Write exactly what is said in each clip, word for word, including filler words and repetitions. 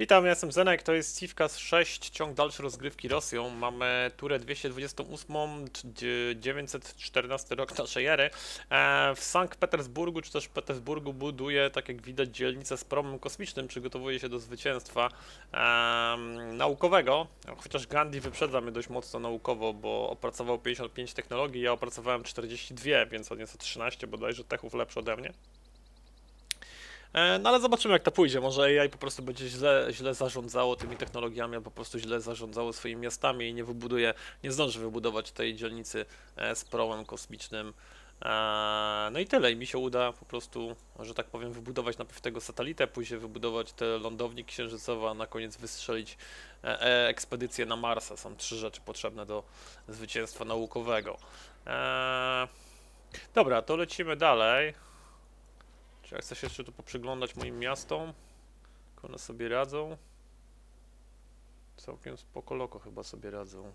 Witam, ja jestem Zenek, to jest Civkas sześć, ciąg dalszy rozgrywki Rosją. Mamy turę dwieście dwadzieścia osiem, dziewięćset czternasty rok naszej ery. W Sankt Petersburgu, czy też w Petersburgu buduje, tak jak widać, dzielnicę z promem kosmicznym. Przygotowuje się do zwycięstwa um, naukowego, chociaż Gandhi wyprzedza mnie dość mocno naukowo, bo opracował pięćdziesiąt pięć technologii, ja opracowałem czterdzieści dwie, więc on jest o trzynaście bodajże techów lepszy ode mnie. No ale zobaczymy, jak to pójdzie, może A I po prostu będzie źle, źle zarządzało tymi technologiami, albo po prostu źle zarządzało swoimi miastami i nie wybuduje, nie zdąży wybudować tej dzielnicy z prołem kosmicznym. No i tyle, i mi się uda po prostu, że tak powiem, wybudować najpierw tego satelitę, później wybudować ten lądownik księżycowy, a na koniec wystrzelić ekspedycję na Marsa. Są trzy rzeczy potrzebne do zwycięstwa naukowego. Dobra, to lecimy dalej. Czy ja chcę się jeszcze tu poprzyglądać moim miastom? Jak one sobie radzą? Całkiem spoko loko chyba sobie radzą.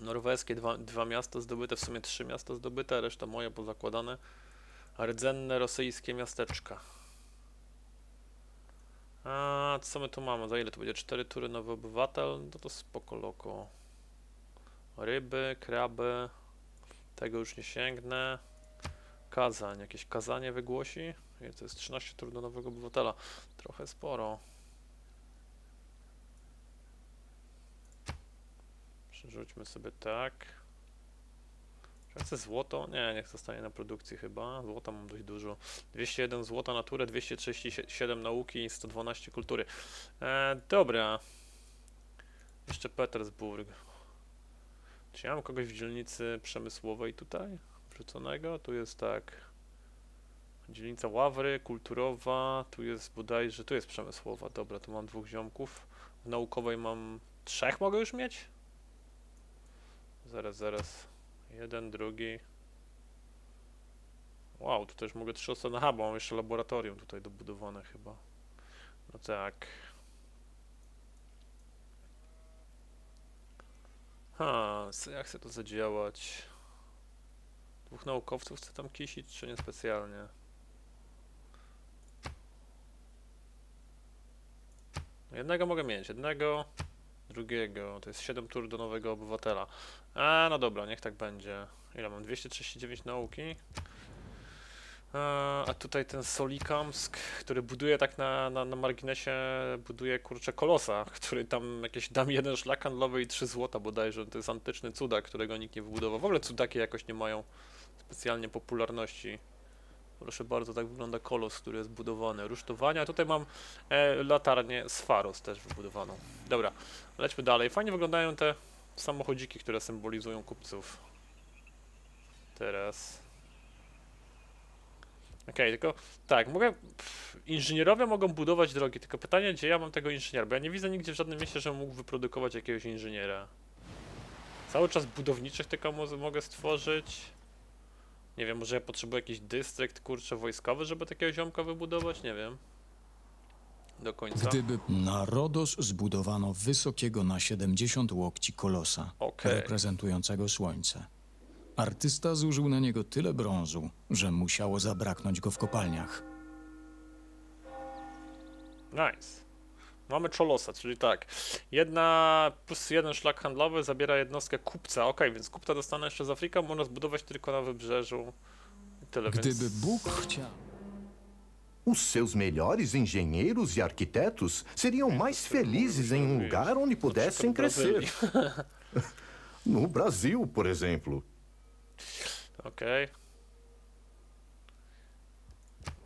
Norweskie dwa, dwa miasta zdobyte, w sumie trzy miasta zdobyte, reszta moja pozakładane. Rdzenne rosyjskie miasteczka. A co my tu mamy? Za ile to będzie? Cztery tury nowy obywatel? No to spoko loko. Ryby, kraby. Tego już nie sięgnę. Kazań, jakieś kazanie wygłosi? Nie, to jest trzynaście tur do nowego obywatela. Trochę sporo. Przerzućmy sobie tak. Czy chcę złoto? Nie, niech zostanie na produkcji chyba. Złota mam dość dużo. dwieście jeden złota na turę, dwieście trzydzieści siedem nauki i sto dwanaście kultury. E, dobra. Jeszcze Petersburg. Czy ja mam kogoś w dzielnicy przemysłowej tutaj? Wrzuconego. Tu jest tak, dzielnica ławry, kulturowa, tu jest bodajże, tu jest przemysłowa, dobra, tu mam dwóch ziomków, w naukowej mam trzech, mogę już mieć? Zaraz, zaraz, jeden, drugi, wow, tu też mogę trzy osoby, aha, bo mam jeszcze laboratorium tutaj dobudowane chyba, no tak. Ha, jak chcę to zadziałać? Dwóch naukowców chce tam kisić, czy nie specjalnie? Jednego mogę mieć, jednego, drugiego. To jest siedem tur do nowego obywatela. A no dobra, niech tak będzie. Ile mam? dwieście trzydzieści dziewięć nauki. A tutaj ten Solikamsk, który buduje tak na, na, na marginesie, buduje kurczę kolosa, który tam jakieś dam jeden szlak handlowy i trzy złota bodajże. To jest antyczny cudak, którego nikt nie wybudował. W ogóle cudaki jakoś nie mają specjalnie popularności. Proszę bardzo, tak wygląda kolos, który jest budowany. Rusztowania. Tutaj mam e, latarnię z Faros też wybudowaną. Dobra, lećmy dalej. Fajnie wyglądają te samochodziki, które symbolizują kupców. Teraz... Okej, okay, tylko tak, mogę, pff, inżynierowie mogą budować drogi, tylko pytanie, gdzie ja mam tego inżyniera, bo ja nie widzę nigdzie w żadnym mieście, żebym mógł wyprodukować jakiegoś inżyniera. Cały czas budowniczych tylko mogę stworzyć. Nie wiem, może ja potrzebuję jakiś dystrykt, kurczę, wojskowy, żeby takiego ziomka wybudować? Nie wiem. Do końca. Gdyby na Rodos zbudowano wysokiego na siedemdziesiąt łokci kolosa, okay, reprezentującego słońce. Artysta zużył na niego tyle brązu, że musiało zabraknąć go w kopalniach. Nice. Mamy czolosa, czyli tak. Jedna plus jeden szlak handlowy zabiera jednostkę kupca. Okej, okay, więc kupca dostanę jeszcze z Afryka, można zbudować tylko na wybrzeżu. I tyle. Gdyby więc... Bóg chciał. Os seus melhores engenheiros e arquitetos seriam mais felizes em um lugar onde pudessem crescer. No Brasil, por exemplo. Okej.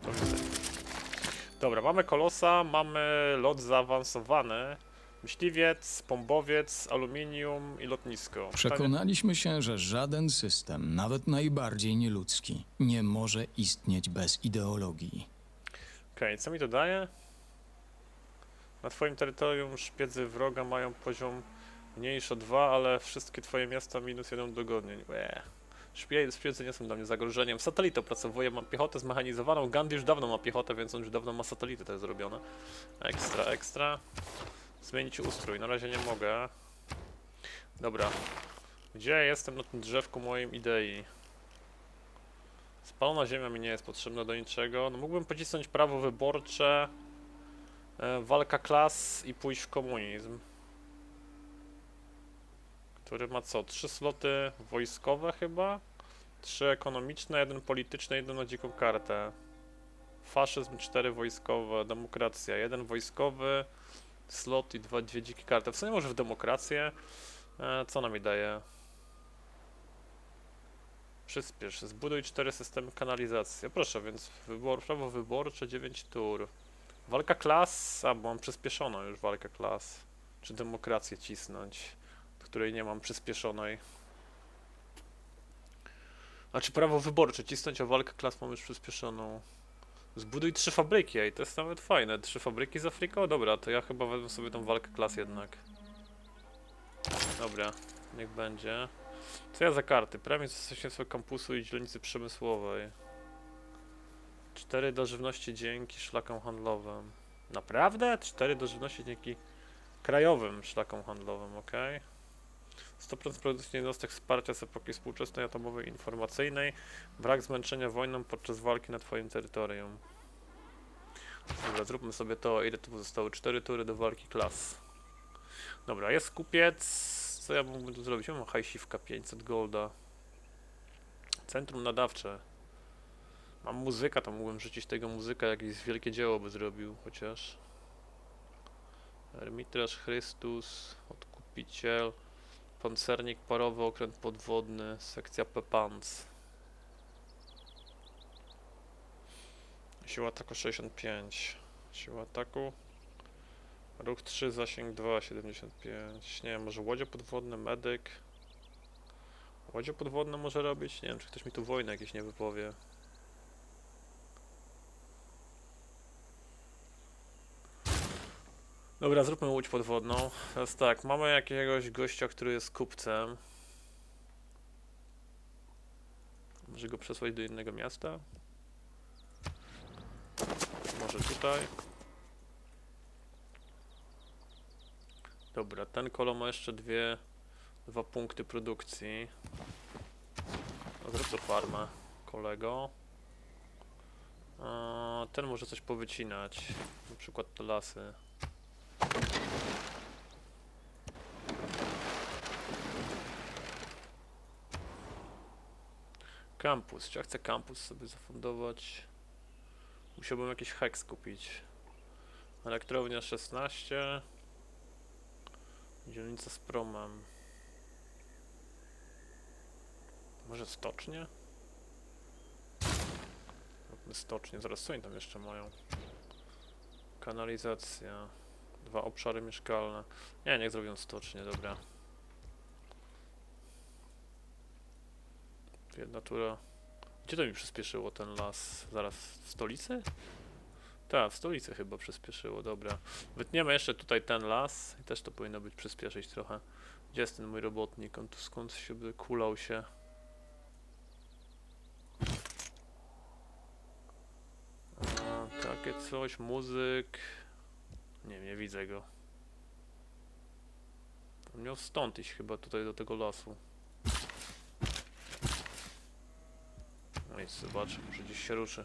Okay. Dobra, mamy kolosa, mamy lot zaawansowany, myśliwiec, pombowiec, aluminium i lotnisko. Przekonaliśmy się, że żaden system, nawet najbardziej nieludzki, nie może istnieć bez ideologii. Okej, okay, co mi to daje? Na twoim terytorium szpiedzy wroga mają poziom mniejszy o dwa, ale wszystkie twoje miasta minus jeden dogodnień. Szpiedzy nie są dla mnie zagrożeniem. Satelitę opracowuję, mam piechotę zmechanizowaną. Gandhi już dawno ma piechotę, więc on już dawno ma satelitę, to jest zrobione. Ekstra, ekstra. Zmienić ustrój, na razie nie mogę. Dobra. Gdzie ja jestem na tym drzewku moim idei? Spalona ziemia mi nie jest potrzebna do niczego. No mógłbym pocisnąć prawo wyborcze. Walka klas i pójść w komunizm. Który ma co? Trzy sloty wojskowe chyba? Trzy ekonomiczne, jeden polityczny, jeden na dziką kartę. Faszyzm, cztery wojskowe, demokracja, jeden wojskowy, slot i dwa, dwie dzikie karty. W sumie może w demokrację. E, co nam mi daje? Przyspiesz, zbuduj cztery systemy kanalizacji. Proszę, więc wybor, prawo wyborcze, dziewięć tur. Walka klas, a bo mam przyspieszoną już walkę klas. Czy demokrację cisnąć, której nie mam przyspieszonej. A czy prawo wyborcze cisnąć, a walkę klas mam już przyspieszoną. Zbuduj trzy fabryki, ej, to jest nawet fajne. Trzy fabryki z Afryką? Dobra, to ja chyba wezmę sobie tą walkę klas jednak. Dobra, niech będzie. Co ja za karty? Premię zastosieństwa kampusu i dzielnicy przemysłowej. Cztery do żywności dzięki szlakom handlowym. Naprawdę? Cztery do żywności dzięki krajowym szlakom handlowym, ok. sto procent produkcji jednostek wsparcia z epoki współczesnej, atomowej, informacyjnej. Brak zmęczenia wojną podczas walki na twoim terytorium. Dobra, zróbmy sobie to. Ile tu zostało? cztery tury do walki klas. Dobra, jest kupiec. Co ja mógłbym tu zrobić? Ja mam hajsiwka, pięćset golda. Centrum nadawcze. Mam muzyka, to mógłbym rzucić tego muzyka. Jakieś wielkie dzieło by zrobił chociaż. Ermitaż, Chrystus, Odkupiciel. Pancernik parowy, okręt podwodny, sekcja P-Pans. Siła ataku sześćdziesiąt pięć. Siła ataku. Ruch trzy, zasięg dwa, siedemdziesiąt pięć. Nie wiem, może łodzie podwodne, medyk. Łodzie podwodne może robić? Nie wiem, czy ktoś mi tu wojny jakieś nie wypowie. Dobra, zróbmy łódź podwodną. Teraz tak, mamy jakiegoś gościa, który jest kupcem. Może go przesłać do innego miasta? Może tutaj. Dobra, ten kolo ma jeszcze dwie, dwa punkty produkcji. No, zrób to farmę, kolego. A, ten może coś powycinać, na przykład te lasy. Kampus, czy ja chcę kampus sobie zafundować? Musiałbym jakiś heks kupić. Elektrownia szesnaście. Dzielnica z promem. Może stocznie? Stocznie, zaraz co oni tam jeszcze mają? Kanalizacja. Dwa obszary mieszkalne. Nie, niech zrobią stocznie, dobra. Jedna tura. Gdzie to mi przyspieszyło ten las? Zaraz w stolicy? Tak, w stolicy chyba przyspieszyło, dobra. Wytniemy jeszcze tutaj ten las i też to powinno być przyspieszyć trochę. Gdzie jest ten mój robotnik? On tu skąd się kulał się? A, takie coś, muzyk. Nie, nie widzę go. On miał stąd iść chyba tutaj do tego lasu. No i zobaczę, może gdzieś się ruszy.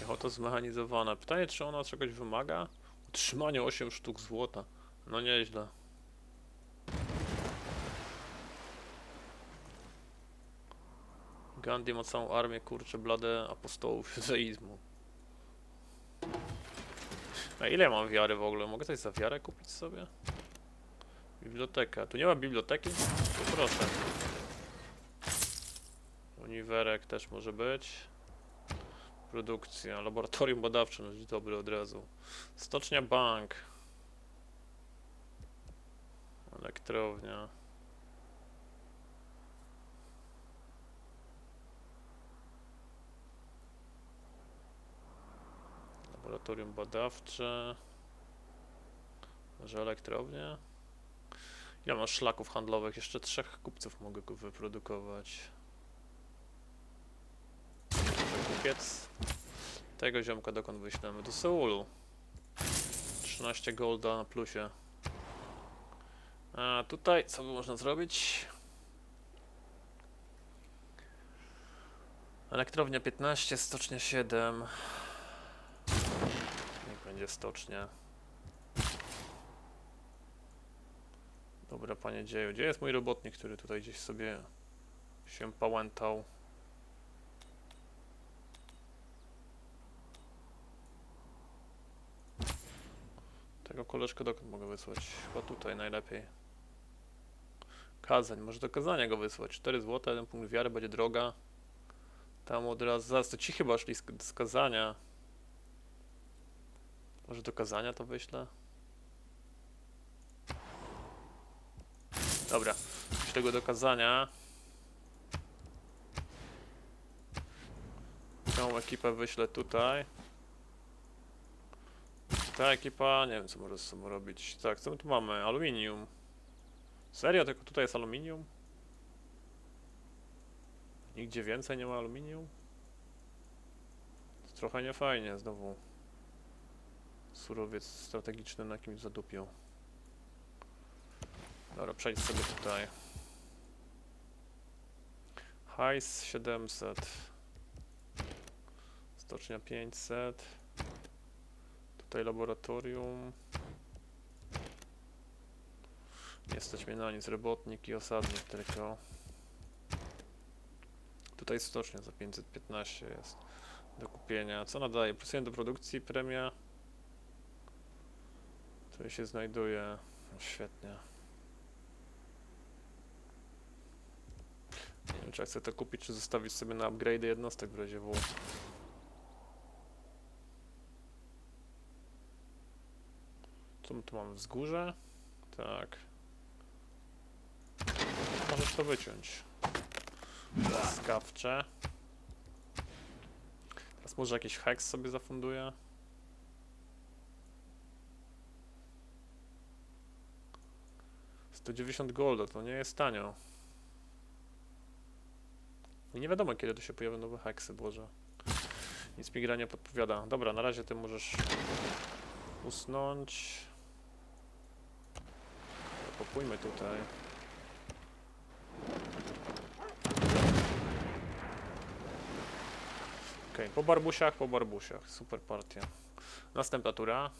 Piechota zmechanizowana. Pytanie, czy ona czegoś wymaga? Utrzymanie osiem sztuk złota. No nieźle. Gandhi ma całą armię, kurczę, blade apostołów judaizmu. A ile mam wiary w ogóle? Mogę coś za wiarę kupić sobie? Biblioteka. Tu nie ma biblioteki? Poproszę. Uniwerek też może być. Produkcja. Laboratorium badawcze. No dobry od razu. Stocznia bank. Elektrownia. Laboratorium badawcze. Może elektrownia. Ja mam szlaków handlowych. Jeszcze trzech kupców mogę wyprodukować. Kupiec. Tego ziomka dokąd wyślemy? Do Seulu. trzynaście golda na plusie. A tutaj co by można zrobić? Elektrownia piętnaście, stocznia siedem. Niech będzie stocznia. Dobra, panie dzieju, gdzie jest mój robotnik, który tutaj gdzieś sobie się pałętał? Tego koleżkę dokąd mogę wysłać? Chyba tutaj najlepiej. Kazań, może do Kazania go wysłać. cztery złote, jeden punkt wiary, będzie droga. Tam od razu, zaraz to ci chyba szli z, z Kazania. Może do Kazania to wyślę? Dobra, wyślę go do Kazania. Tą ekipę wyślę tutaj. Ta ekipa, nie wiem co może z sobą robić. Tak, co my tu mamy? Aluminium. Serio? Tylko tutaj jest aluminium? Nigdzie więcej nie ma aluminium? To trochę niefajnie, znowu. Surowiec strategiczny na kimś zadupił. Dobra, przejdź sobie tutaj. Hajs siedemset. Stocznia pięćset. Tutaj laboratorium. Nie jesteśmy na nic, robotnik i osadnik tylko. Tutaj stocznia za pięćset piętnaście jest do kupienia. Co nadaje? Plus jeden do produkcji, premia. Tu się znajduje. No, świetnie. Nie wiem, czy ja chcę to kupić, czy zostawić sobie na upgrade jednostek w razie W. Co my tu mamy? Wzgórze? Tak. Możesz to wyciąć. Skawcze. Teraz może jakiś heks sobie zafunduję. sto dziewięćdziesiąt golda, to nie jest tanio. I nie wiadomo kiedy to się pojawią nowe heksy, boże. Nic mi gra nie podpowiada. Dobra, na razie ty możesz usnąć. Popójmy tutaj. Okej, okay, po barbusiach, po barbusiach. Super partia. Następna tura.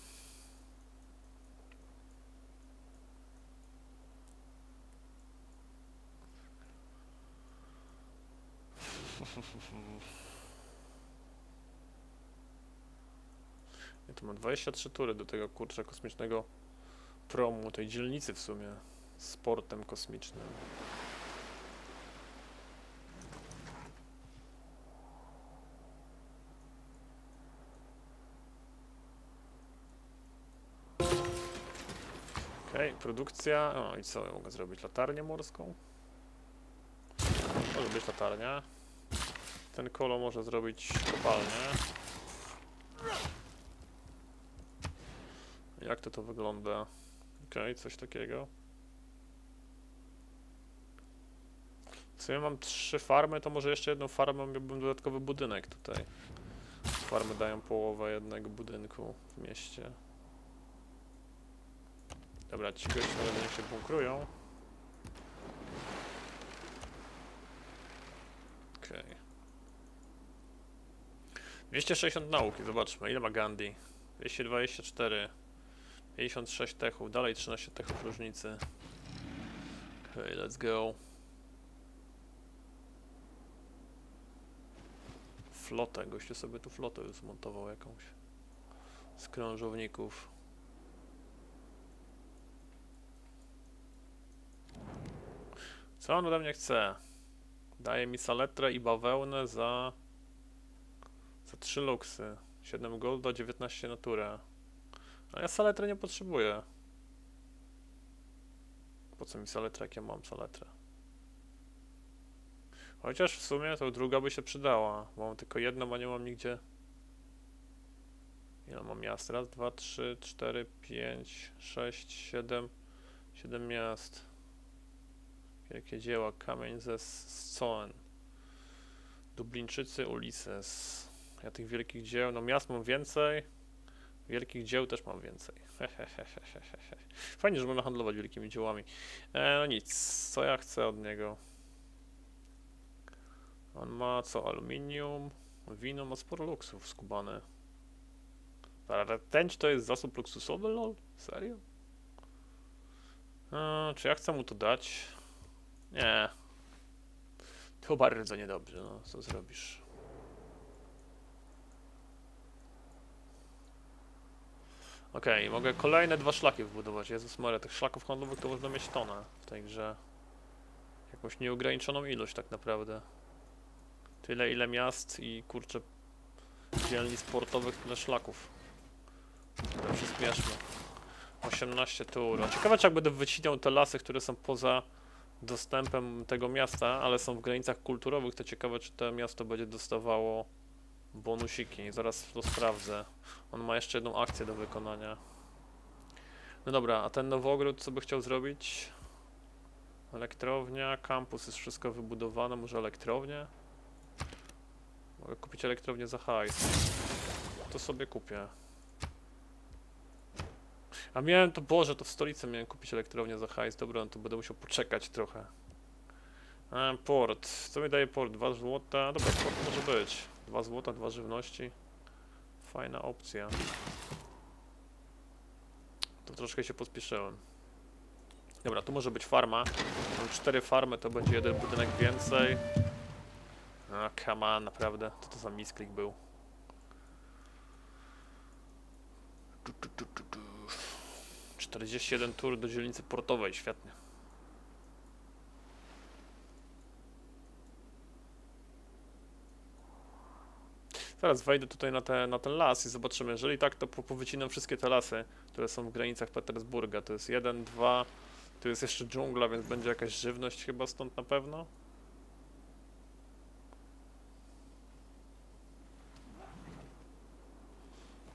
Ja tu mam dwadzieścia trzy tury do tego kurczę kosmicznego promu, tej dzielnicy w sumie z portem kosmicznym. Okej, okay, produkcja. O i co ja mogę zrobić? Latarnię morską? Może być latarnia. Ten kolo może zrobić kopalnię. Jak to to wygląda? Okej, okay, coś takiego. Co ja mam trzy farmy, to może jeszcze jedną farmę miałbym dodatkowy budynek tutaj. Farmy dają połowę jednego budynku w mieście. Dobra, ci goście niech się bunkrują. Okej. Okay. dwieście sześćdziesiąt nauki, zobaczmy, ile ma Gandhi? dwieście dwadzieścia cztery. pięćdziesiąt sześć techów, dalej trzynaście techów różnicy. Okej, okay, let's go. Flotę, gościu sobie tu flotę już zmontował jakąś. Z krążowników. Co on ode mnie chce? Daje mi saletrę i bawełnę za... Za trzy luksy. siedem golda, dziewiętnaście natura. A ja saletry nie potrzebuję. Po co mi saletra, jak ja mam saletrę? Chociaż w sumie to druga by się przydała. Bo mam tylko jedną, a nie mam nigdzie. Ile mam miast? Raz, dwa, trzy, cztery, pięć, sześć, siedem. Siedem miast. Wielkie dzieła. Kamień ze Scoen. Dublińczycy, Ulises. Ja tych wielkich dzieł, no miast mam więcej. Wielkich dzieł też mam więcej. Fajnie, że można handlować wielkimi dziełami. E, no nic, co ja chcę od niego? On ma co? Aluminium, wino, ma sporo luksów skubane. Ten to jest zasób luksusowy, lol? Serio? E, czy ja chcę mu to dać? Nie. To bardzo niedobrze, no co zrobisz? Okej, okay, mogę kolejne dwa szlaki wbudować. Jezus Maria, tych szlaków handlowych to można mieć tonę w tej grze. Jakąś nieograniczoną ilość tak naprawdę. Tyle ile miast i kurczę dzielnic portowych, tyle szlaków. To już jest śmieszne. osiemnaście tur. Ciekawe czy jak będę wycinał te lasy, które są poza dostępem tego miasta, ale są w granicach kulturowych, to ciekawe czy to miasto będzie dostawało bonusiki. Zaraz to sprawdzę. On ma jeszcze jedną akcję do wykonania. No dobra, a ten Nowogród co by chciał zrobić? Elektrownia, kampus jest wszystko wybudowane, może elektrownię? Mogę kupić elektrownię za hajs. To sobie kupię. A miałem to, Boże, to w stolicy miałem kupić elektrownię za hajs. Dobra, no to będę musiał poczekać trochę. A, port. Co mi daje port? dwa złota. Dobra, port może być. dwa złota, dwa żywności. Fajna opcja. To troszkę się pospieszyłem. Dobra, tu może być farma. Mam cztery farmy, to będzie jeden budynek więcej. No, come on, naprawdę. To to za misklik był. czterdzieści jeden tur do dzielnicy portowej, świetnie. Zaraz wejdę tutaj na, te, na ten las i zobaczymy. Jeżeli tak, to powycinam wszystkie te lasy, które są w granicach Petersburga. To jest jeden, dwa, tu jest jeszcze dżungla, więc będzie jakaś żywność chyba stąd na pewno.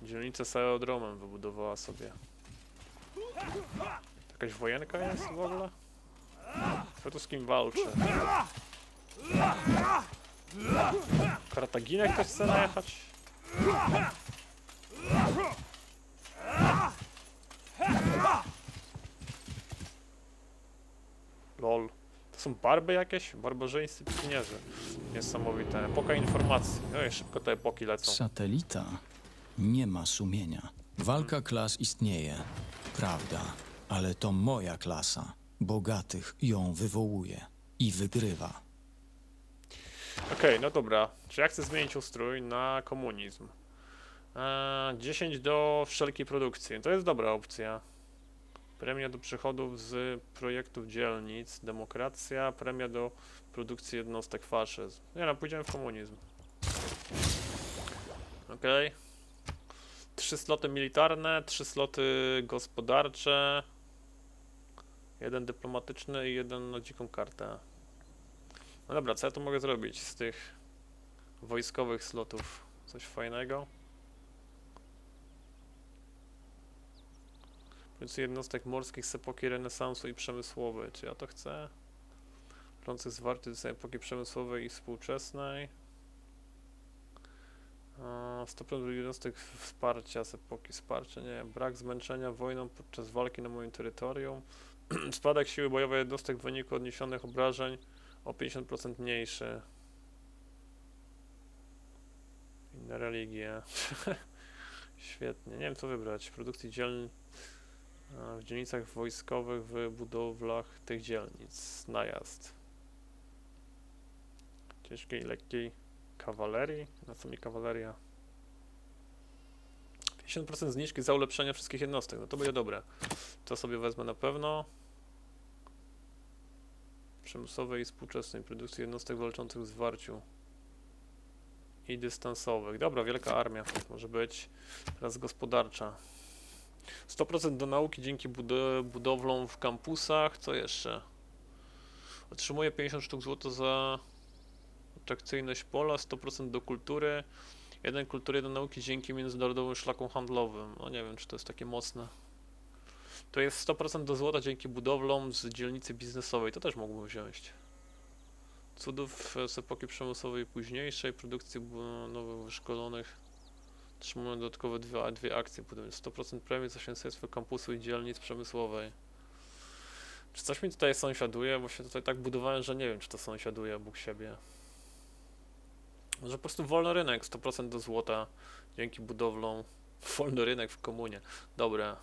Dzielnicę z aerodromem wybudowała sobie. Jakaś wojenka jest w ogóle? Kto tu z kim walczy? Kartaginę ktoś chce najechać? Lol. To są barby jakieś? Barbarzyńscy pieniędzy. Niesamowite. Epoka informacji. Oj, szybko te epoki lecą. Satelita nie ma sumienia. Walka klas istnieje. Prawda, ale to moja klasa. Bogatych ją wywołuje i wygrywa. Okej, okay, no dobra. Czy ja chcę zmienić ustrój na komunizm? Eee, dziesięć do wszelkiej produkcji. To jest dobra opcja. Premia do przychodów z projektów dzielnic. Demokracja. Premia do produkcji jednostek. Faszyzm. Nie no, pójdziemy w komunizm. Okej. Okay. Trzy sloty militarne, trzy sloty gospodarcze, jeden dyplomatyczny i jeden na dziką kartę. No dobra, co ja tu mogę zrobić z tych wojskowych slotów? Coś fajnego? Produkcja jednostek morskich z epoki renesansu i przemysłowej. Czy ja to chcę? Prących zwarty z epoki przemysłowej i współczesnej. sto procent jednostek wsparcia z epoki wsparcia, nie, brak zmęczenia wojną podczas walki na moim terytorium, spadek siły bojowej jednostek w wyniku odniesionych obrażeń o pięćdziesiąt procent mniejszy. Inne religie. Świetnie, nie wiem co wybrać, produkcji dzielni w dzielnicach wojskowych, w budowlach tych dzielnic, najazd. Ciężkiej i lekkiej. Kawalerii? Na co mi kawaleria? pięćdziesiąt procent zniżki za ulepszenie wszystkich jednostek. No to będzie dobre. To sobie wezmę na pewno. Przemysłowej i współczesnej produkcji jednostek walczących w zwarciu. I dystansowych. Dobra, wielka armia. Może być. Teraz gospodarcza. sto procent do nauki dzięki bud- budowlom w kampusach. Co jeszcze? Otrzymuję pięćdziesiąt sztuk złota za... atrakcyjność pola, sto procent do kultury, jeden kultury do nauki dzięki międzynarodowym szlakom handlowym. No nie wiem, czy to jest takie mocne. To jest sto procent do złota dzięki budowlom z dzielnicy biznesowej. To też mógłbym wziąć. Cudów z epoki przemysłowej późniejszej, produkcji nowych wyszkolonych Otrzymujemy dodatkowe dwie, dwie akcje, podobnie sto procent premii za świętostwo kampusu i dzielnic przemysłowej. Czy coś mi tutaj sąsiaduje? Bo się tutaj tak budowałem, że nie wiem, czy to sąsiaduje obok siebie. Może po prostu wolny rynek, sto procent do złota dzięki budowlom. Wolny rynek w komunie. Dobra.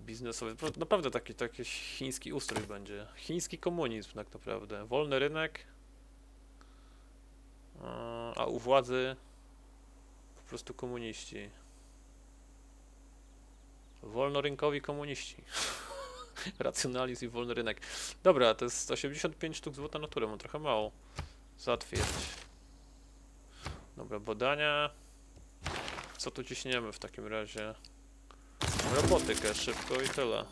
Biznesowy. Naprawdę taki, taki chiński ustrój będzie. Chiński komunizm tak naprawdę. Wolny rynek, a u władzy po prostu komuniści. Wolnorynkowi komuniści. Racjonalizm i wolny rynek. Dobra, to jest osiemdziesiąt pięć sztuk złota natury, mam trochę mało. Zatwierdź. Dobra, badania. Co tu ciśniemy w takim razie? Robotykę szybko i tyle.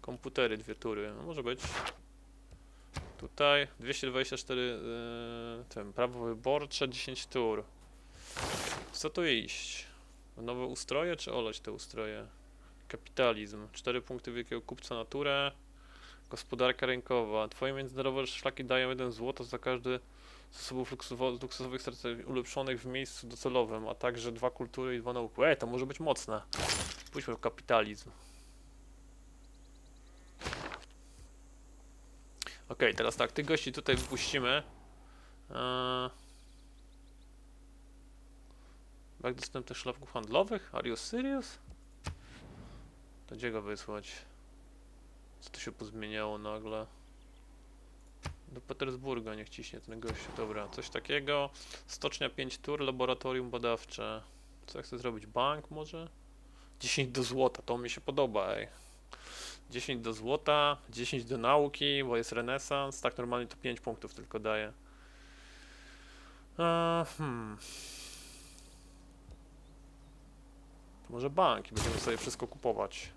Komputery, dwie tury. No może być. Tutaj dwieście dwadzieścia cztery yy, ten, prawo wyborcze, dziesięć tur. Co tu iść? Nowe ustroje czy olać te ustroje? Kapitalizm. cztery punkty wielkiego kupca naturę. Gospodarka rynkowa. Twoje międzynarodowe szlaki dają jeden złoty za każdy z zasobów luksusowych strategii ulepszonych w miejscu docelowym, a także dwa kultury i dwa nauki. Ej, to może być mocne. Pójdźmy w kapitalizm. Ok, teraz tak, tych gości tutaj wypuścimy. Eee... Brak dostępnych szlaków handlowych? Are you serious? To gdzie go wysłać? Co tu się pozmieniało nagle? Do Petersburga niech ciśnie ten gościu. Dobra, coś takiego. Stocznia pięć tur, laboratorium badawcze. Co ja chcę zrobić? Bank może? dziesięć do złota, to mi się podoba, ej. dziesięć do złota, dziesięć do nauki, bo jest renesans. Tak normalnie to pięć punktów tylko daje. Eee, hmm. To może bank i będziemy sobie wszystko kupować.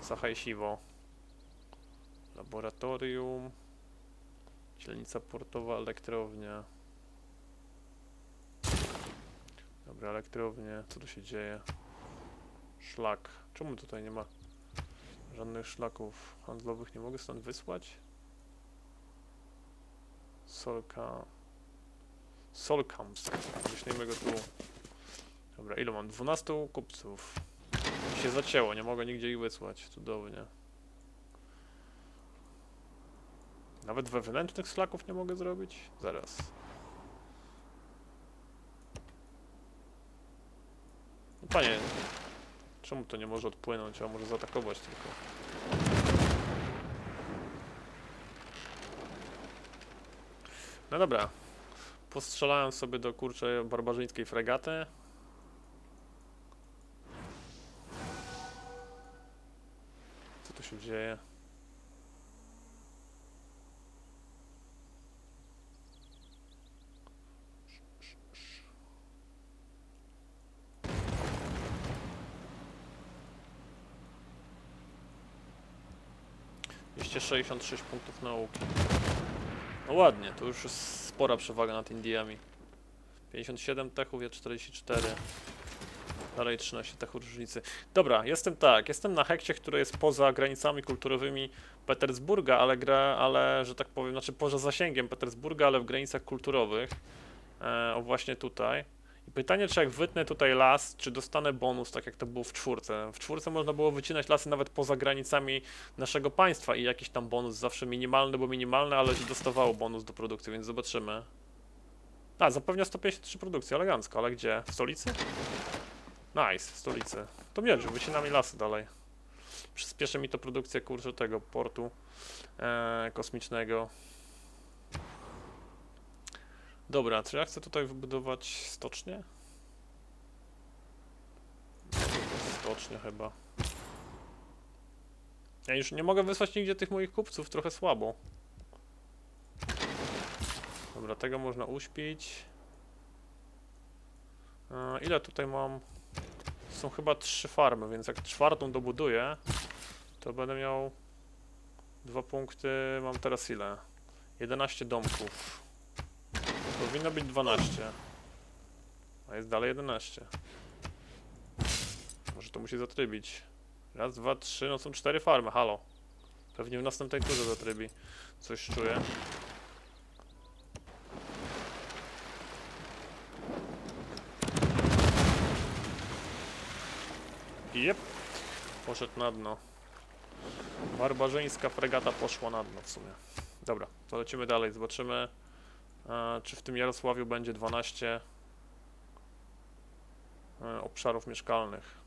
Sahajsiwo. Laboratorium. Dzielnica portowa, elektrownia. Dobra, elektrownia. Co tu się dzieje? Szlak. Czemu tutaj nie ma żadnych szlaków handlowych? Nie mogę stąd wysłać? Solka... Solikamsk. Wyślijmy go tu. Dobra, ile mam? dwanaście kupców. Mi się zacięło, nie mogę nigdzie ich wysłać. Cudownie. Nawet wewnętrznych szlaków nie mogę zrobić? Zaraz. No panie, czemu to nie może odpłynąć, a może zaatakować tylko? No dobra. Postrzelałem sobie do kurczę barbarzyńskiej fregaty. Co tu się dzieje? sześćdziesiąt sześć punktów nauki. No ładnie, to już jest spora przewaga nad Indiami. pięćdziesiąt siedem techów, ja czterdzieści cztery. Dalej trzynaście techów różnicy. Dobra, jestem tak, jestem na hekcie, który jest poza granicami kulturowymi Petersburga, ale gra, ale, że tak powiem, znaczy poza zasięgiem Petersburga, ale w granicach kulturowych. E, o właśnie tutaj. I pytanie, czy jak wytnę tutaj las, czy dostanę bonus, tak jak to było w czwórce. W czwórce można było wycinać lasy nawet poza granicami naszego państwa i jakiś tam bonus zawsze minimalny, bo minimalny, ale dostawało bonus do produkcji, więc zobaczymy. A, zapewnia sto pięćdziesiąt trzy produkcji, elegancko, ale gdzie? W stolicy? Nice, w stolicy. To mierdził, wycinamy lasy dalej. Przyspieszy mi to produkcję, kurczę, tego portu ee, kosmicznego. Dobra, czy ja chcę tutaj wybudować stocznię? Stocznię chyba. Ja już nie mogę wysłać nigdzie tych moich kupców, trochę słabo. Dobra, tego można uśpić. E, ile tutaj mam? Są chyba trzy farmy, więc jak czwartą dobuduję, to będę miał dwa punkty. Mam teraz ile? jedenaście domków. Powinno być dwanaście, a jest dalej jedenaście. Może to musi zatrybić. Raz, dwa, trzy, no są cztery farmy, halo. Pewnie w następnej turze zatrybi. Coś czuję. Jep. Poszedł na dno. Barbarzyńska fregata poszła na dno w sumie. Dobra, to lecimy dalej, zobaczymy, e, czy w tym Jarosławiu będzie dwanaście e, obszarów mieszkalnych.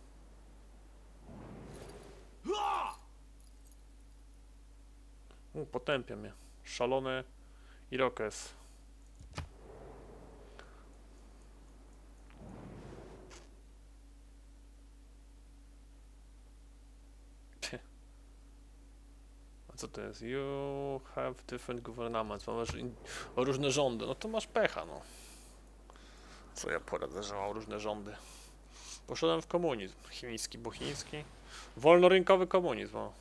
U, potępia mnie. Szalony Irokez. A co to jest? You have different governments. Masz różne rządy. No to masz pecha, no. Co ja poradzę, że mam różne rządy. Poszedłem w komunizm. Chiński, bo chiński. Wolnorynkowy komunizm, o.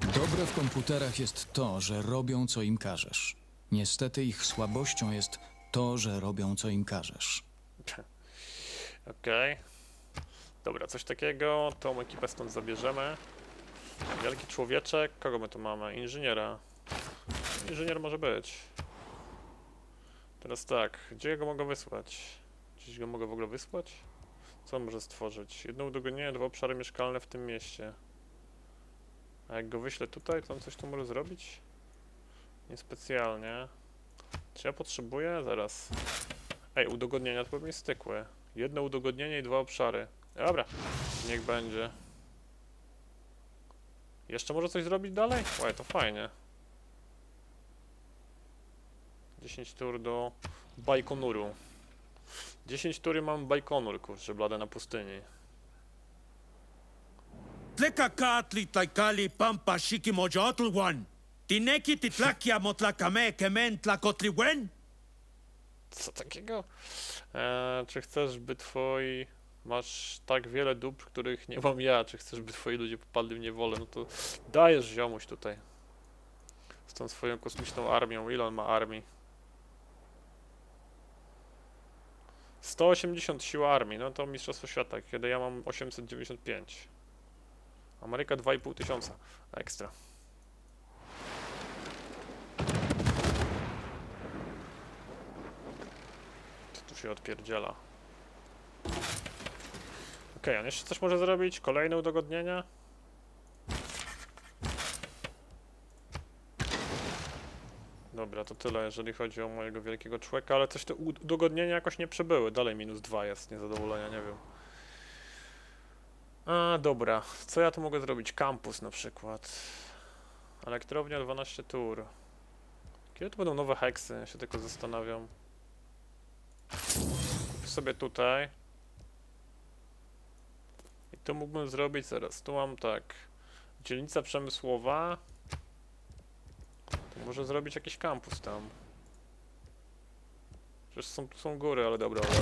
Dobre w komputerach jest to, że robią, co im każesz. Niestety ich słabością jest to, że robią, co im każesz. Okej. Okay. Dobra, coś takiego. Tą ekipę stąd zabierzemy. Wielki człowieczek. Kogo my tu mamy? Inżyniera. Inżynier może być. Teraz tak. Gdzie ja go mogę wysłać? Gdzieś go mogę w ogóle wysłać? Co on może stworzyć? Jedno udogodnienie, dwa obszary mieszkalne w tym mieście. A jak go wyślę tutaj, to on coś tu może zrobić? Niespecjalnie. Czy ja potrzebuję? Zaraz. Ej, udogodnienia to pewnie stykły. Jedno udogodnienie i dwa obszary. Dobra, niech będzie. Jeszcze może coś zrobić dalej? Oj, to fajnie. dziesięć tur do Bajkonuru. dziesięć tury mam Bajkonur, kurczę, blade na pustyni. Tleka katli tajkali pampa shiki mojotlwan. Tineki titlakia motlakame kemen tlakotliwen. Co takiego? Eee, czy chcesz, by twoi... Masz tak wiele dóbr, których nie mam ja. Czy chcesz, by twoi ludzie popadli w niewolę? No to dajesz ziomuś tutaj. Z tą swoją kosmiczną armią. Ile on ma armii? sto osiemdziesiąt sił armii. No to mistrzostwo świata, kiedy ja mam osiemset dziewięćdziesiąt pięć. Ameryka dwa i pół tysiąca. Ekstra. Co tu się odpierdziela? Okej, okay, on jeszcze coś może zrobić? Kolejne udogodnienia? Dobra, to tyle, jeżeli chodzi o mojego wielkiego człowieka, ale coś te udogodnienia jakoś nie przebyły. Dalej minus dwa jest, niezadowolenia, nie wiem. A, dobra. Co ja tu mogę zrobić? Kampus na przykład. Elektrownia dwanaście tur. Kiedy to będą nowe heksy? Ja się tylko zastanawiam. Kupię sobie tutaj. I tu mógłbym zrobić zaraz. Tu mam tak. Dzielnica przemysłowa. To może zrobić jakiś kampus tam. Przecież są, tu są góry, ale dobra, ale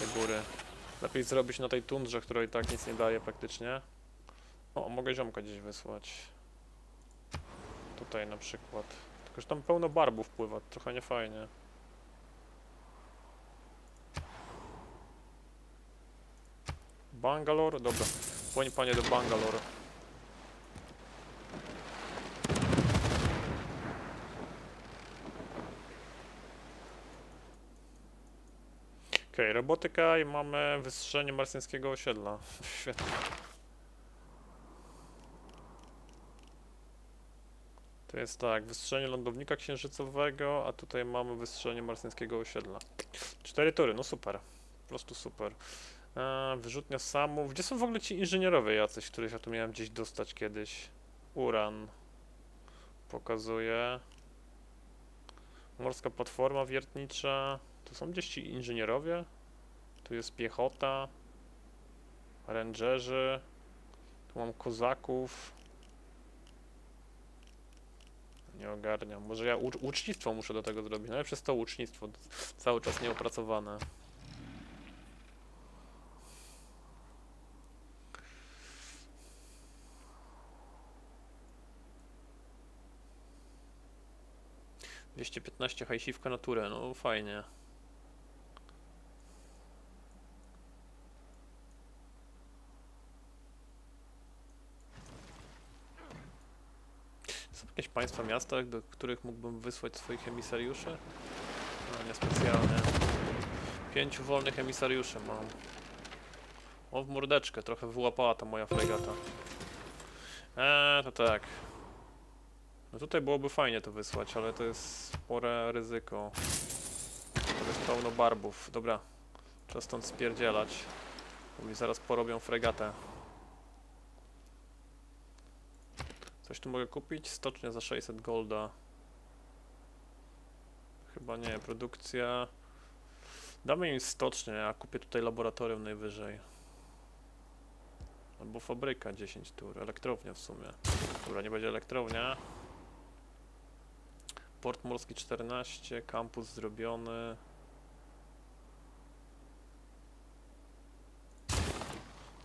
te góry. Lepiej zrobić na tej tundrze, która i tak nic nie daje praktycznie. O, mogę ziomka gdzieś wysłać. Tutaj na przykład. Tylko że tam pełno barbów pływa, trochę niefajnie. Bangalore? Dobra, płoń panie do Bangalore. Okej, okay, robotyka i mamy wystrzelenie Marsyńskiego Osiedla. Świetnie. To jest tak, wystrzelenie lądownika księżycowego, a tutaj mamy wystrzelenie Marsyńskiego Osiedla. Cztery tury, no super. Po prostu super. Eee, wyrzutnia samów. Gdzie są w ogóle ci inżynierowie jacyś, których ja tu miałem gdzieś dostać kiedyś? Uran. Pokazuje. Morska platforma wiertnicza. Tu są gdzieś ci inżynierowie, tu jest piechota, rangerzy, tu mam kozaków. Nie ogarniam, może ja ucz ucznictwo muszę do tego zrobić, no ale przez to ucznictwo cały czas nieopracowane. dwieście piętnaście hajsiwka na turę, no fajnie. państwa, miastach, do których mógłbym wysłać swoich emisariuszy? No, niespecjalnie. Pięciu wolnych emisariuszy mam. O, w mordeczkę, trochę wyłapała ta moja fregata. Eee, to tak. No tutaj byłoby fajnie to wysłać, ale to jest spore ryzyko. To jest pełno barbów. Dobra, trzeba stąd spierdzielać. Bo mi zaraz porobią fregatę. Coś tu mogę kupić? Stocznia za sześćset golda. Chyba nie, produkcja... Damy im stocznię, a kupię tutaj laboratorium najwyżej. Albo fabryka dziesięć tur, elektrownia w sumie. Dobra, nie będzie elektrownia. Port morski czternaście, kampus zrobiony.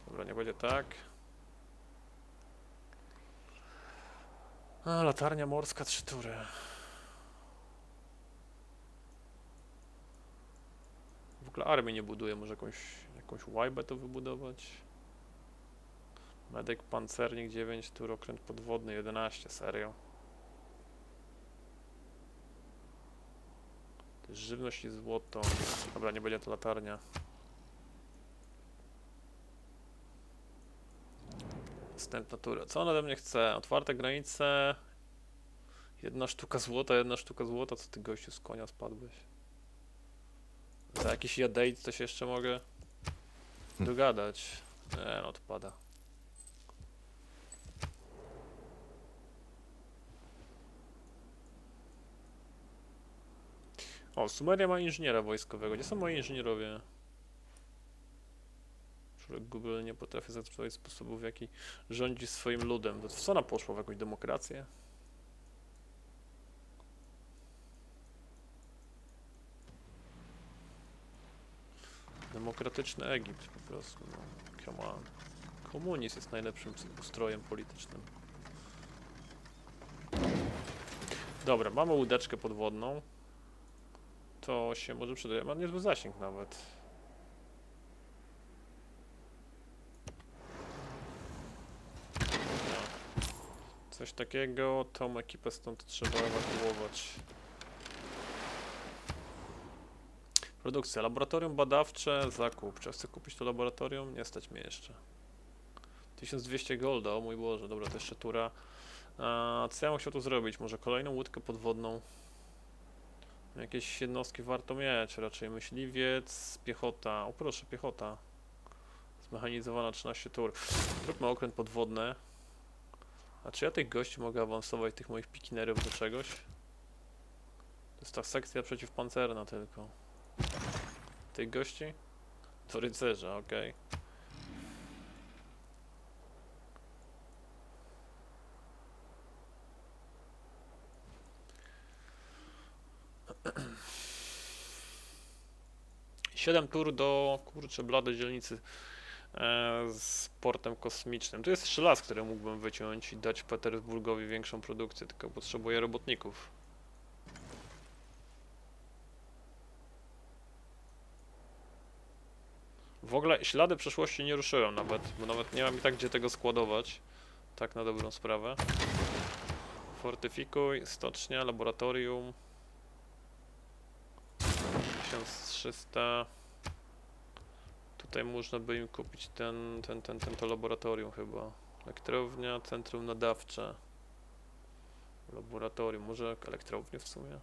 Dobra, nie będzie tak. A, latarnia morska trzy tury. W ogóle armii nie buduje, może jakąś, jakąś łajbę to wybudować. Medyk, pancernik dziewięć tur, okręt podwodny jedenaście, serio. Żywność i złoto. Dobra, nie będzie to latarnia. Następna tura. Co ona ode mnie chce? Otwarte granice. Jedna sztuka złota, jedna sztuka złota. Co ty, gościu, z konia spadłeś? Za jakiś jadejc to się jeszcze mogę dogadać. Nie, no odpada. O, Sumeria ma inżyniera wojskowego. Gdzie są moi inżynierowie? Google nie potrafi zastosować sposobu, w jaki rządzi swoim ludem. To co, ona poszła w jakąś demokrację? Demokratyczny Egipt po prostu. No. Come on. Komunizm jest najlepszym ustrojem politycznym. Dobra, mamy łódeczkę podwodną. To się może przydać. Mam niezły zasięg nawet. Coś takiego, tą ekipę stąd trzeba ewakuować. Produkcja, laboratorium badawcze, zakup. Czy chcę kupić to laboratorium? Nie stać mnie jeszcze. tysiąc dwieście golda, o mój Boże, dobra, to jeszcze tura. A co ja bym chciał tu zrobić? Może kolejną łódkę podwodną? Jakieś jednostki warto mieć, raczej myśliwiec, piechota. O proszę, piechota. Zmechanizowana trzynaście tur. Zróbmy okręt podwodny. A czy ja tych gości mogę awansować, tych moich pikinerów do czegoś? To jest ta sekcja przeciwpancerna tylko. Tych gości? Do rycerza, okej. Okay. siedem tur do, kurczę, bladej dzielnicy z portem kosmicznym. Tu jest jeszcze las, który mógłbym wyciąć i dać Petersburgowi większą produkcję, tylko potrzebuję robotników. W ogóle ślady przeszłości nie ruszyłem nawet, bo nawet nie mam i tak gdzie tego składować. Tak na dobrą sprawę. Fortyfikuj, stocznia, laboratorium. tysiąc trzysta... Tutaj można by im kupić ten, ten, ten, ten to laboratorium chyba. Elektrownia, centrum nadawcze. Laboratorium, może elektrownię w sumie.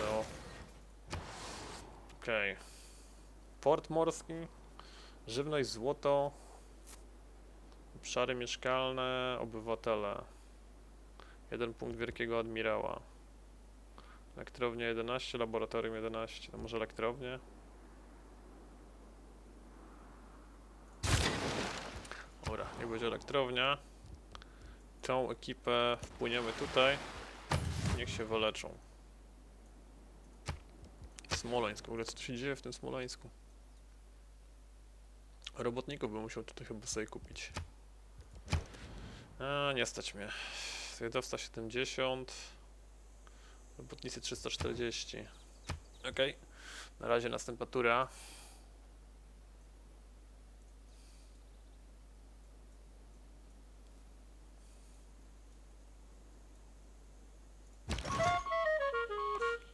No. Okej. Okay. Port morski, żywność, złoto, obszary mieszkalne, obywatele. Jeden punkt wielkiego admirała. Elektrownia jedenaście, laboratorium jedenaście, to może elektrownie? Dobra, niech będzie elektrownia. Tą ekipę wpłyniemy tutaj. Niech się wyleczą. Smoleńsk, w ogóle co tu się dzieje w tym Smoleńsku? Robotników bym musiał tutaj chyba sobie kupić. A, nie stać mnie. Zwiadowca siedemdziesiąt. Robotnicy trzysta czterdzieści. Okej. Okay. Na razie następna tura.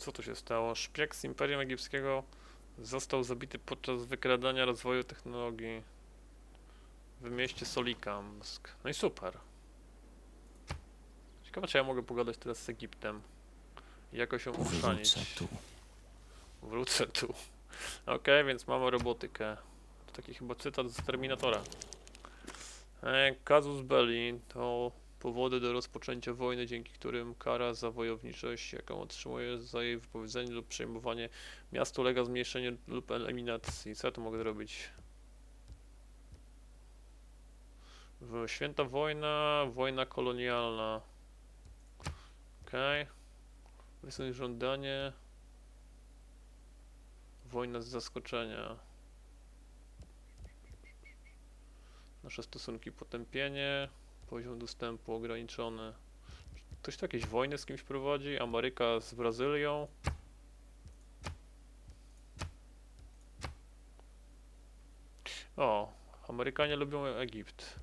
co tu się stało? Szpieg z Imperium Egipskiego został zabity podczas wykradania rozwoju technologii w mieście Solikamsk. No i super. Ciekawe, czy ja mogę pogadać teraz z Egiptem i jakoś się uszanić. Wrócę tu. Wrócę tu. Okej, okay, więc mamy robotykę. To taki chyba cytat z Terminatora. Kazus belli to powody do rozpoczęcia wojny, dzięki którym kara za wojowniczość, jaką otrzymuje za jej wypowiedzenie lub przejmowanie miasta, ulega zmniejszeniu lub eliminacji. Co ja tu mogę zrobić? Święta wojna, wojna kolonialna. Okej. Okay. Wysunąć żądanie. Wojna z zaskoczenia. Nasze stosunki potępienie. Poziom dostępu ograniczony. Ktoś tu jakieś wojny z kimś prowadzi? Ameryka z Brazylią. O, Amerykanie lubią Egipt.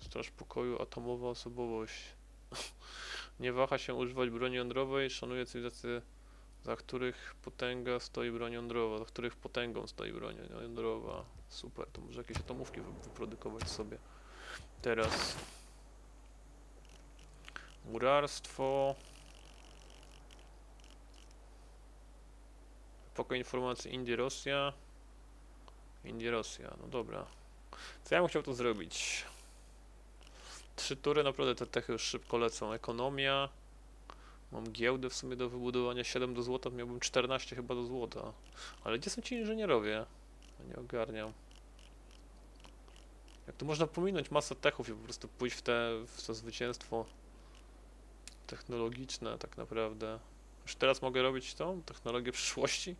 Straż pokoju, atomowa osobowość. Nie waha się używać broni jądrowej, szanuje cywilizację, za których potęga stoi broń jądrowa, za których potęgą stoi broń jądrowa. Super, to może jakieś atomówki wyprodukować sobie. Teraz murarstwo. Pokój informacji Indie, Rosja. Indie, Rosja, no dobra. Co ja bym chciał tu zrobić? Trzy tury, naprawdę te techy już szybko lecą. Ekonomia. Mam giełdę w sumie do wybudowania, siedem do złota, miałbym czternaście chyba do złota. Ale gdzie są ci inżynierowie? Nie ogarniam. Jak to można pominąć masę techów i po prostu pójść w, te, w to zwycięstwo technologiczne tak naprawdę. Już teraz mogę robić tą technologię przyszłości?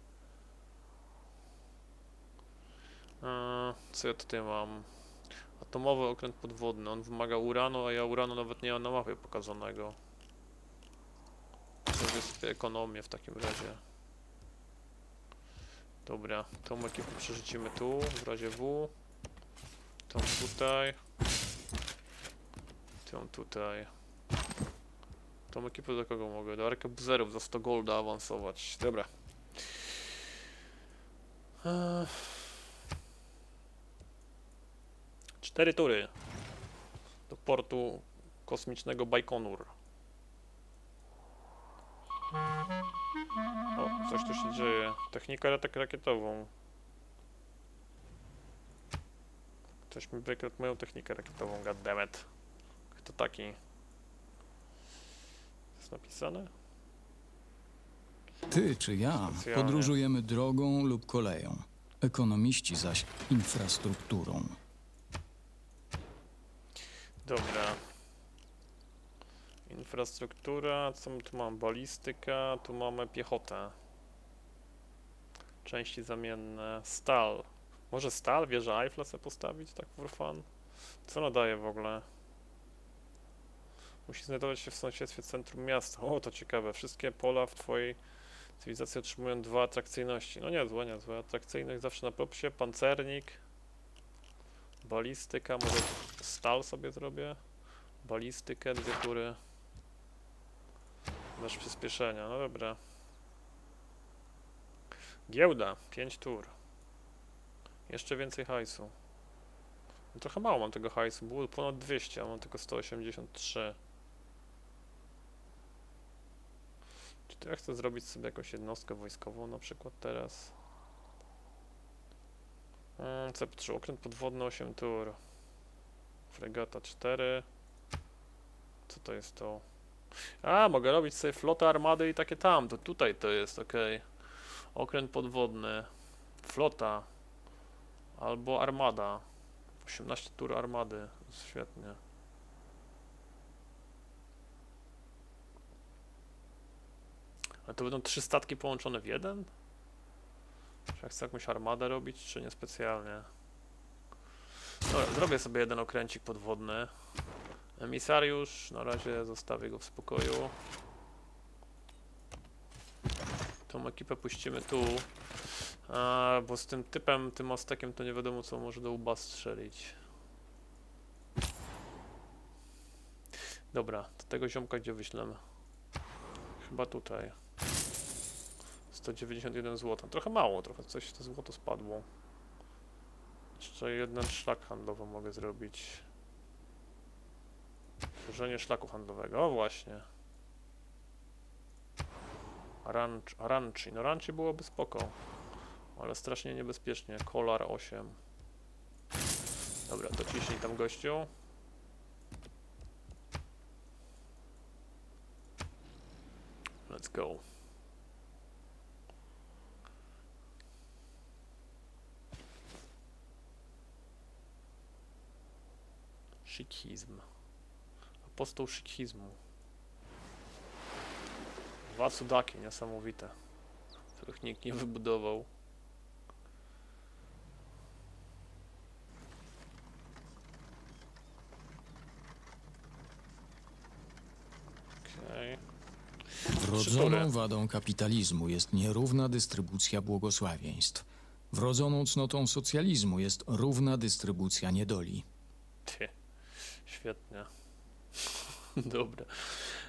Eee, co ja tutaj mam? Atomowy okręt podwodny, on wymaga uranu, a ja uranu nawet nie mam na mapie pokazanego. Zrobię sobie ekonomię w takim razie. Dobra, tą ekipę przerzucimy tu, w razie W. Tą tutaj. Tą tutaj. Tą ekipę do kogo mogę? Do arkebuzerów za sto golda awansować. Dobra. Eee. Cztery tury do portu kosmicznego Bajkonur. O, coś tu się dzieje. Technika atak rakietową. Ktoś mi wykradł moją technikę rakietową, goddammit. Kto taki? Jest napisane? Ty czy ja podróżujemy drogą lub koleją, ekonomiści zaś infrastrukturą. Dobra. Infrastruktura, co tu mam? Balistyka, tu mamy piechotę. Części zamienne. Stal. Może stal? Wieża Eiffel sobie postawić, tak for fun? Co nadaje w ogóle? Musi znajdować się w sąsiedztwie centrum miasta. O, to ciekawe. Wszystkie pola w twojej cywilizacji otrzymują dwa atrakcyjności. No niezłe, niezłe. Atrakcyjność zawsze na propsie. Pancernik. Balistyka, może stal sobie zrobię. Balistykę, dwie góry. Masz przyspieszenia, no dobra. Giełda, pięć tur. Jeszcze więcej hajsu. No trochę mało mam tego hajsu, było ponad dwieście, a mam tylko sto osiemdziesiąt trzy. Czy to ja chcę zrobić sobie jakąś jednostkę wojskową na przykład teraz? C trzy, okręt podwodny osiem tur. Fregata cztery. Co to jest to? A, mogę robić sobie flotę, armady i takie tam. To tutaj to jest, ok. Okręt podwodny. Flota. Albo armada. osiemnaście tur armady. Świetnie. A to będą trzy statki połączone w jeden? Czy ja chcę jakąś armadę robić, czy nie specjalnie? Dobra, zrobię sobie jeden okręcik podwodny. Emisariusz, na razie zostawię go w spokoju. Tą ekipę puścimy tu. A, bo z tym typem, tym Aztekiem to nie wiadomo co może do łba strzelić. Dobra, to tego ziomka gdzie wyślemy? Chyba tutaj. sto dziewięćdziesiąt jeden złotych. Trochę mało, trochę coś to złoto spadło. Jeszcze jeden szlak handlowy mogę zrobić. Tworzenie szlaku handlowego, o właśnie. Aranczy, Aranczy. No Aranczy byłoby spoko. Ale strasznie niebezpiecznie. Kolar osiem. Dobra, to ciśnij tam gościu. Let's go. Szykhizm. Apostoł szykhizmu. Dwa sudaki niesamowite, których nikt nie wybudował. Okej. Wrodzoną wadą kapitalizmu jest nierówna dystrybucja błogosławieństw. Wrodzoną cnotą socjalizmu jest równa dystrybucja niedoli. Ty. Świetnie. Dobra.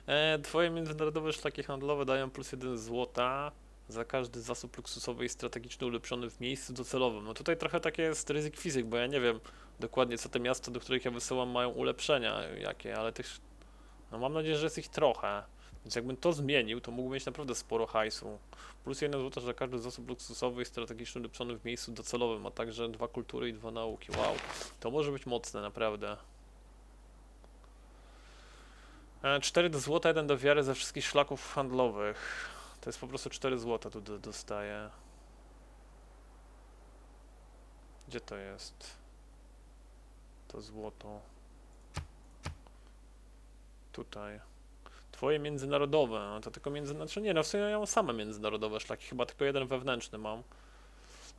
E, twoje międzynarodowe szlaki handlowe dają plus jeden złota za każdy zasób luksusowy i strategiczny ulepszony w miejscu docelowym. No tutaj trochę takie jest ryzyk fizyk, bo ja nie wiem dokładnie co te miasta, do których ja wysyłam, mają ulepszenia jakie, ale też no mam nadzieję, że jest ich trochę. Więc jakbym to zmienił, to mógłbym mieć naprawdę sporo hajsu. Plus jeden złota za każdy zasób luksusowy i strategiczny ulepszony w miejscu docelowym, a także dwa kultury i dwa nauki. Wow, to może być mocne naprawdę. cztery do złota, jeden do wiary ze wszystkich szlaków handlowych. To jest po prostu cztery złota tu dostaję. Gdzie to jest? To złoto. Tutaj. Twoje międzynarodowe. To tylko międzynarodowe. Znaczy nie, no w sumie ja mam same międzynarodowe szlaki. Chyba tylko jeden wewnętrzny mam.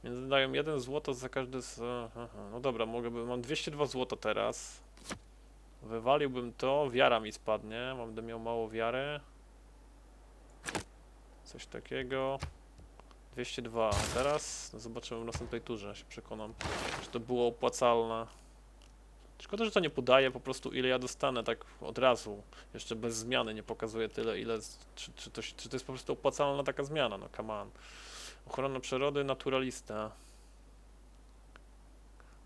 Między dają jeden złoto za każdy z... Aha. No dobra, mogę by... mam dwieście dwa złota teraz. Wywaliłbym to, wiara mi spadnie, będę miał mało wiary. Coś takiego. dwieście dwa, a teraz no zobaczymy w następnej turze, się przekonam, czy to było opłacalne. Szkoda, że to nie podaje po prostu ile ja dostanę tak od razu, jeszcze bez zmiany nie pokazuje tyle ile, czy, czy, to, czy to jest po prostu opłacalna taka zmiana, no come on. Ochrona przyrody, naturalista.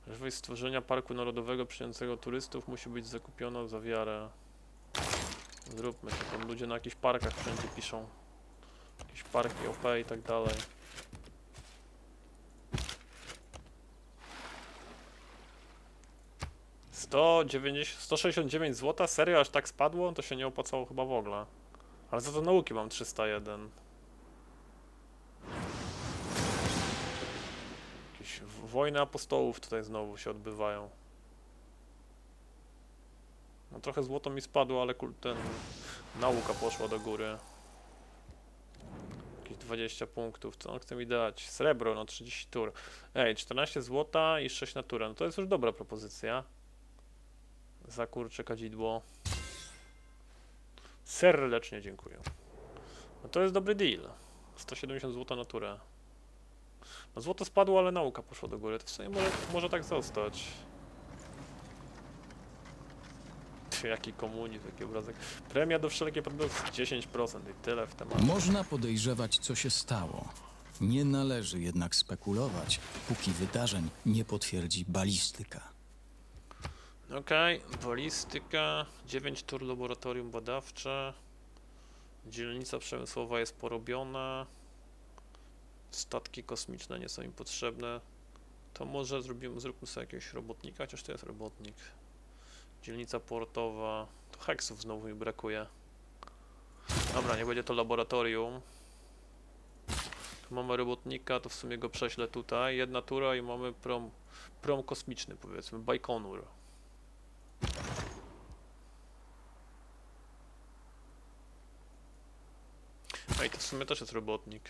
Możliwość stworzenia parku narodowego przyjmującego turystów musi być zakupiona za wiarę. Zróbmy to, tam ludzie na jakichś parkach wszędzie piszą. Jakieś parki O P i tak dalej. sto dziewięćdziesiąt, sto sześćdziesiąt dziewięć złotych? Serio aż tak spadło? To się nie opłacało chyba w ogóle. Ale za to nauki mam trzysta jeden. Wojny apostołów tutaj znowu się odbywają. No trochę złoto mi spadło, ale ten nauka poszła do góry. Jakieś dwadzieścia punktów, co on chce mi dać? Srebro, no trzydzieści tur. Ej, czternaście złota i sześć natura, no to jest już dobra propozycja. Za kurcze kadzidło. Serdecznie dziękuję. No to jest dobry deal. sto siedemdziesiąt złotych naturę. No złoto spadło, ale nauka poszła do góry. To w sumie może, może tak zostać. Ty, jaki komunizm, jaki obrazek. Premia do wszelkiej produkcji dziesięć procent i tyle w temacie. Można podejrzewać, co się stało. Nie należy jednak spekulować, póki wydarzeń nie potwierdzi balistyka. Okej, okay, balistyka, dziewięć tur laboratorium badawcze. Dzielnica przemysłowa jest porobiona. Statki kosmiczne nie są im potrzebne. To może zrobimy, zróbmy sobie jakiegoś robotnika, chociaż to jest robotnik. Dzielnica portowa. To heksów znowu mi brakuje. Dobra, nie będzie to laboratorium. Tu mamy robotnika, to w sumie go prześlę tutaj. Jedna tura i mamy prom, prom kosmiczny, powiedzmy, Bajkonur. Ej, to w sumie też jest robotnik.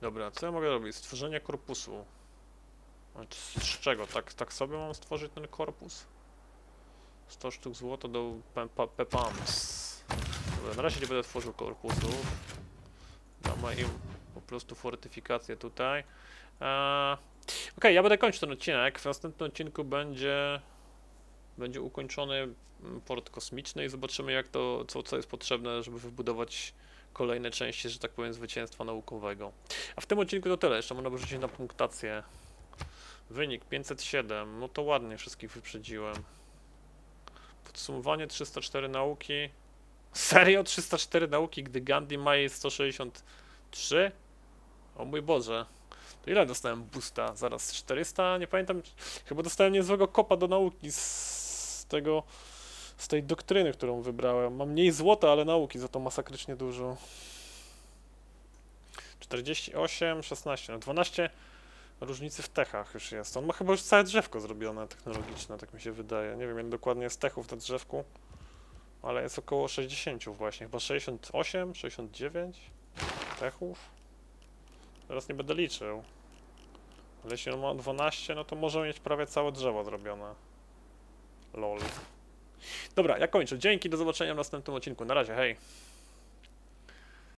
Dobra, co ja mogę robić? Stworzenie korpusu. Z czego? Tak, tak sobie mam stworzyć ten korpus? sto sztuk złota do pe pe pe pams. Dobra, na razie nie będę tworzył korpusów. Damy im po prostu fortyfikację tutaj. Eee, Okej, okay, ja będę kończył ten odcinek. W następnym odcinku będzie... Będzie ukończony port kosmiczny i zobaczymy, jak to, co, co jest potrzebne, żeby wybudować kolejne części, że tak powiem, zwycięstwa naukowego. A w tym odcinku to tyle. Jeszcze można wrzucić na punktację. Wynik pięćset siedem. No to ładnie wszystkich wyprzedziłem. Podsumowanie trzysta cztery nauki. Serio? trzysta cztery nauki, gdy Gandhi ma jej sto sześćdziesiąt trzy? O mój Boże. To ile dostałem boosta? Zaraz czterysta? Nie pamiętam. Chyba dostałem niezłego kopa do nauki z tego... Z tej doktryny, którą wybrałem. Mam mniej złota, ale nauki za to masakrycznie dużo. czterdzieści osiem, szesnaście, no dwanaście różnicy w techach już jest. On ma chyba już całe drzewko zrobione technologiczne, tak mi się wydaje. Nie wiem, jak dokładnie jest techów na drzewku, ale jest około sześćdziesiąt właśnie. Chyba sześćdziesiąt osiem, sześćdziesiąt dziewięć techów. Teraz nie będę liczył. Ale jeśli on ma dwanaście, no to może mieć prawie całe drzewo zrobione. Lol. Dobra, ja kończę. Dzięki, do zobaczenia w następnym odcinku. Na razie, hej!